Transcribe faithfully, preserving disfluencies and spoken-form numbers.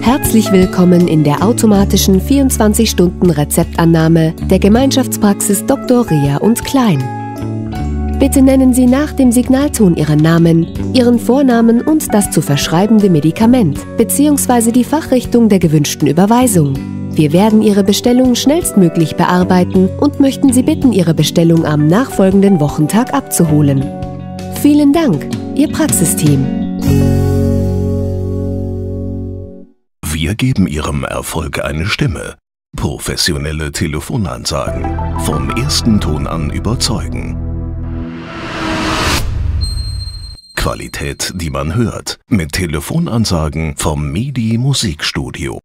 Herzlich willkommen in der automatischen vierundzwanzig-Stunden-Rezeptannahme der Gemeinschaftspraxis Doktor Ria und Klein. Bitte nennen Sie nach dem Signalton Ihren Namen, Ihren Vornamen und das zu verschreibende Medikament bzw. die Fachrichtung der gewünschten Überweisung. Wir werden Ihre Bestellung schnellstmöglich bearbeiten und möchten Sie bitten, Ihre Bestellung am nachfolgenden Wochentag abzuholen. Vielen Dank, Ihr Praxisteam. Wir geben Ihrem Erfolg eine Stimme. Professionelle Telefonansagen. Vom ersten Ton an überzeugen. Qualität, die man hört. Mit Telefonansagen vom MIDI Musikstudio.